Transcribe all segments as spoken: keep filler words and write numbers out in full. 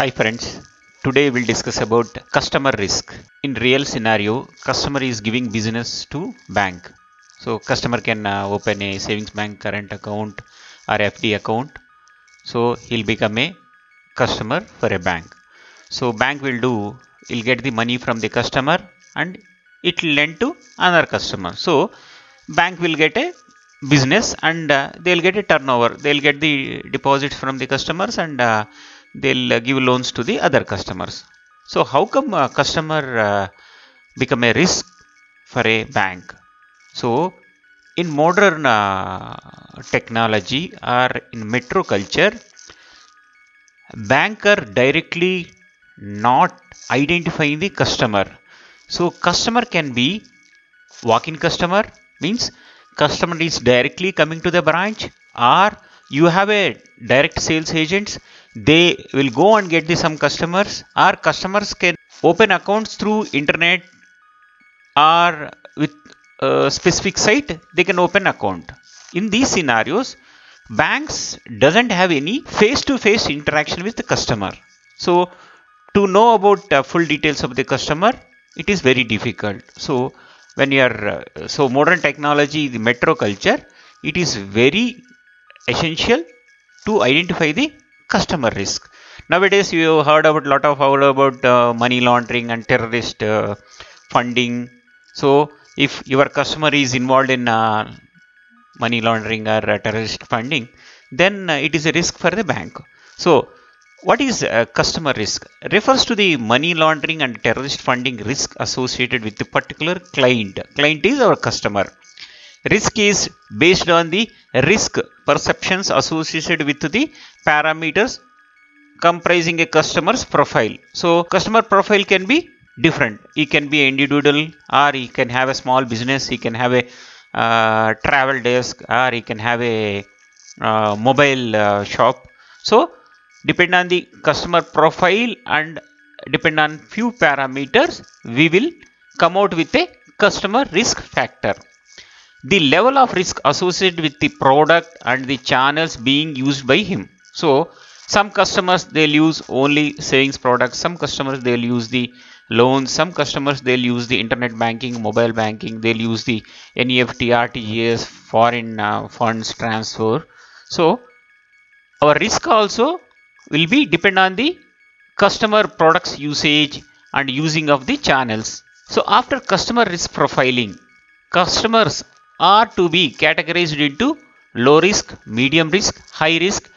Hi friends, today we'll discuss about customer risk. In real scenario, customer is giving business to bank. So customer can uh, open a savings bank, current account or F D account. So he'll become a customer for a bank. So bank will do, he'll get the money from the customer and it will lend to another customer. So bank will get a business and uh, they'll get a turnover. They'll get the deposits from the customers and uh, they'll uh, give loans to the other customers. So how come a customer uh, become a risk for a bank? So in modern uh, technology or in metro culture, bank are directly not identifying the customer. So customer can be walk-in customer, means customer is directly coming to the branch, or you have a direct sales agents, they will go and get the some customers, or customers can open accounts through internet or with a specific site, they can open account. In these scenarios, banks doesn't have any face-to-face interaction with the customer. So to know about uh, full details of the customer, it is very difficult. So when you are, uh, so modern technology, the metro culture, it is very essential to identify the customer risk. Nowadays, you have heard about lot of how about uh, money laundering and terrorist uh, funding. So if your customer is involved in uh, money laundering or uh, terrorist funding, then uh, it is a risk for the bank. So what is uh, customer risk? Refers to the money laundering and terrorist funding risk associated with the particular client. Client is our customer. Risk is based on the risk perceptions associated with the parameters comprising a customer's profile. So customer profile can be different. He can be individual, or he can have a small business, he can have a uh, travel desk, or he can have a uh, mobile uh, shop. So depend on the customer profile and depend on few parameters, we will come out with a customer risk factor. The level of risk associated with the product and the channels being used by him. So some customers, they'll use only savings products, some customers they'll use the loans, some customers they'll use the internet banking, mobile banking, they'll use the N E F T, R T G S, foreign uh, funds transfer. So our risk also will be depend on the customer products usage and using of the channels. So after customer risk profiling, customers are to be categorized into low risk, medium risk, high risk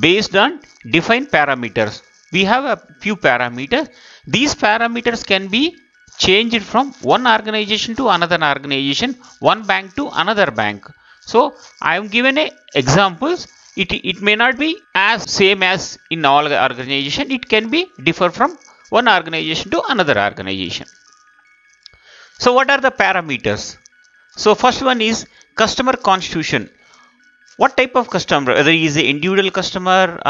based on defined parameters. We have a few parameters. These parameters can be changed from one organization to another organization, one bank to another bank. So I am given a examples. It, it may not be as same as in all organization. It can be differ from one organization to another organization. So what are the parameters? So first one is customer constitution. What type of customer, whether he is an individual customer or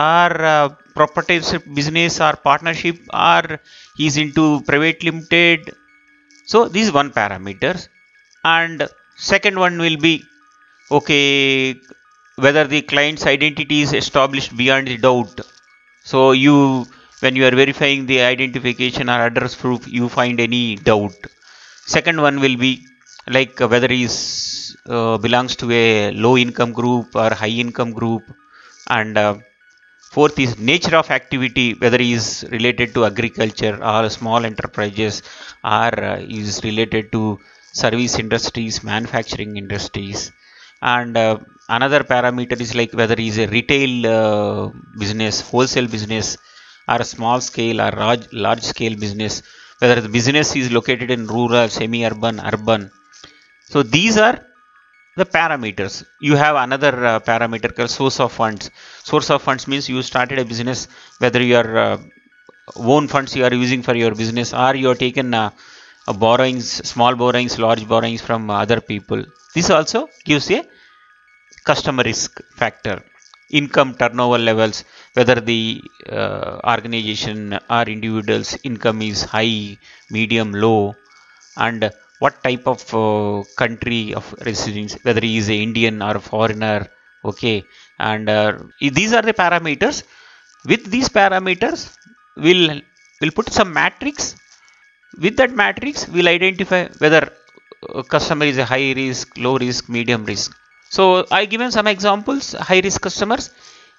uh, proprietorship business or partnership, or he is into private limited. So this is one parameter. And second one will be, okay, whether the client's identity is established beyond the doubt. So you, when you are verifying the identification or address proof, you find any doubt. Second one will be like whether he is, uh, belongs to a low income group or high income group. And uh, fourth is nature of activity, whether he is related to agriculture or small enterprises, or uh, is related to service industries, manufacturing industries. And uh, another parameter is like whether he is a retail uh, business, wholesale business, or a small scale or large, large scale business, whether the business is located in rural, semi-urban, urban. So these are the parameters. You have another uh, parameter called source of funds. Source of funds means you started a business, whether your uh, own funds you are using for your business, or you have taken uh, uh, borrowings, small borrowings, large borrowings from uh, other people. This also gives a customer risk factor. Income turnover levels, whether the uh, organization or individual's income is high, medium, low, and what type of uh, country of residence, whether he is an Indian or a foreigner. Okay, and uh, these are the parameters. With these parameters, we'll we'll put some matrix. With that matrix, we'll identify whether a customer is a high risk, low risk, medium risk. So I given some examples. High risk customers,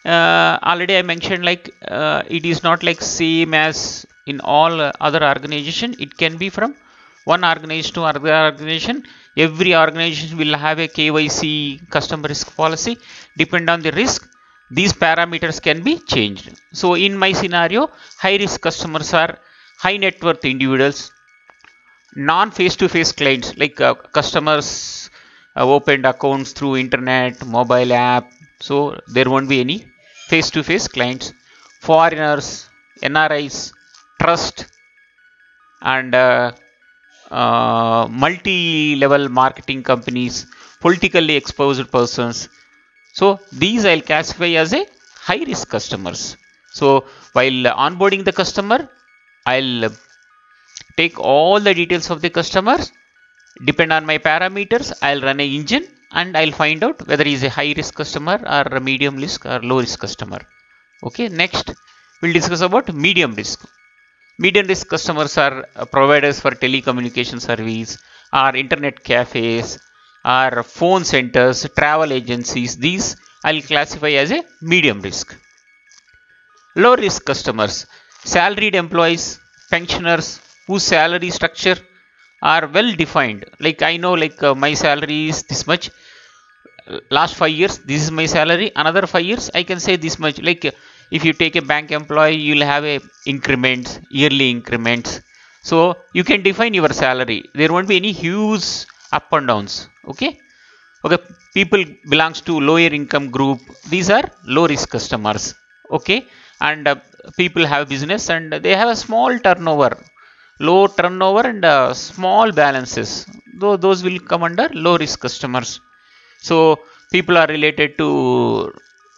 uh, already I mentioned, like uh, it is not like same as in all uh, other organization. It can be from one organization to other organization. Every organization will have a K Y C customer risk policy. Depend on the risk, these parameters can be changed. So in my scenario, high risk customers are high net worth individuals, non face to face clients, like uh, customers uh, opened accounts through internet, mobile app, so there won't be any face to face clients. Foreigners, N R Is, trust, and uh, uh, multi-level marketing companies, politically exposed persons. So these I'll classify as a high risk customers. So while onboarding the customer, I'll take all the details of the customers. Depend on my parameters, I'll run a engine and I'll find out whether he's a high risk customer or a medium risk or low risk customer. Okay, next we'll discuss about medium risk. Medium risk customers are providers for telecommunication service, or internet cafes, or phone centers, travel agencies. These I'll classify as a medium risk. Low risk customers, salaried employees, pensioners whose salary structure are well defined. Like I know, like uh, my salary is this much. Last five years, this is my salary. Another five years, I can say this much. Like uh, if you take a bank employee, you'll have a increments, yearly increments. So you can define your salary. There won't be any huge up and downs. Okay. Okay. People belongs to lower income group. These are low risk customers. Okay. And uh, people have business and they have a small turnover, low turnover and uh, small balances. Though those will come under low risk customers. So people are related to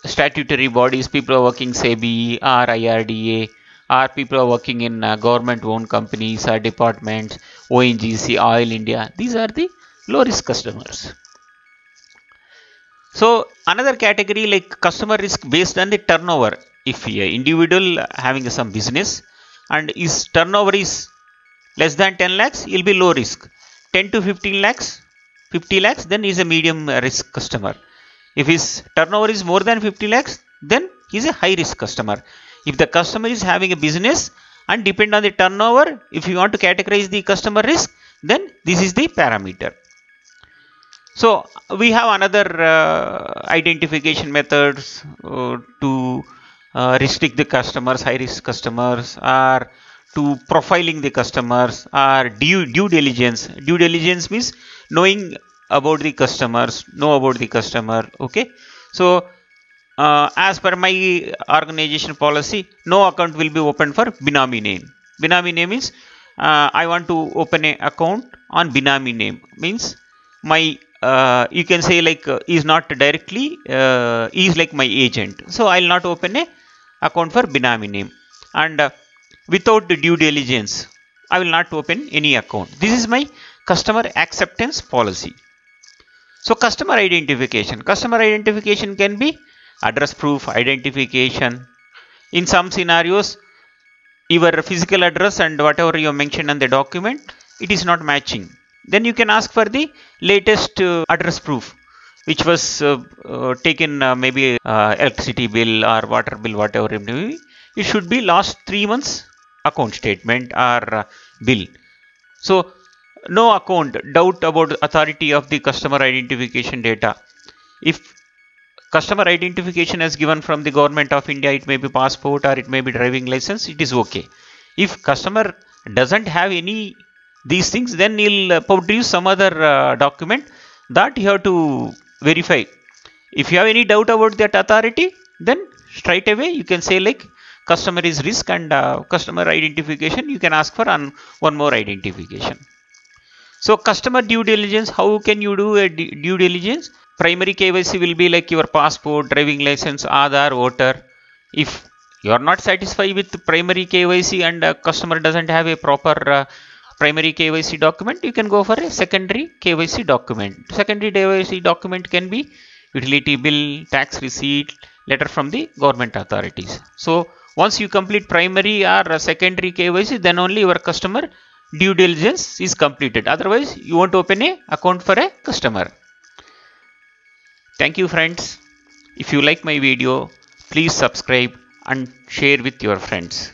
statutory bodies. People are working SEBI or I R D A, or people are working in uh, government-owned companies or departments, O N G C, Oil India. These are the low risk customers. So another category, like customer risk based on the turnover. If an individual having some business and his turnover is less than ten lakhs, he'll be low risk. ten to fifteen lakhs, fifty lakhs, then he's a medium risk customer. If his turnover is more than fifty lakhs, then he's a high risk customer. If the customer is having a business and depend on the turnover, if you want to categorize the customer risk, then this is the parameter. So we have another uh, identification methods uh, to Uh, restrict the customers, high risk customers, or to profiling the customers, or due due diligence. Due diligence means knowing about the customers, know about the customer. Okay, so uh, as per my organization policy, no account will be opened for binami name. Binami name means uh, I want to open an account on binami name. Means my Uh, you can say like uh, is not directly uh, is like my agent. So I'll not open a account for binami name, and uh, without the due diligence, I will not open any account. This is my customer acceptance policy. So customer identification. Customer identification can be address proof identification. In some scenarios, your physical address and whatever you mentioned on the document, it is not matching. Then you can ask for the latest uh, address proof, which was uh, uh, taken uh, maybe uh, electricity bill or water bill, whatever it may be. It should be last three months account statement or uh, bill. So no account, doubt about authority of the customer identification data. If customer identification is given from the government of India, it may be passport or it may be driving license, it is okay. If customer doesn't have any these things, then he'll produce some other uh, document that you have to verify. If you have any doubt about that authority, then straight away you can say like customer is risk, and uh, customer identification you can ask for on one more identification. So customer due diligence, how can you do a due diligence? Primary K Y C will be like your passport, driving license, Aadhaar, voter. If you are not satisfied with primary K Y C and uh, customer doesn't have a proper uh, primary K Y C document, you can go for a secondary K Y C document. Secondary K Y C document can be utility bill, tax receipt, letter from the government authorities. So Once you complete primary or secondary K Y C, then only your customer due diligence is completed. Otherwise, you won't open a account for a customer. Thank you, friends. If you like my video, please subscribe and share with your friends.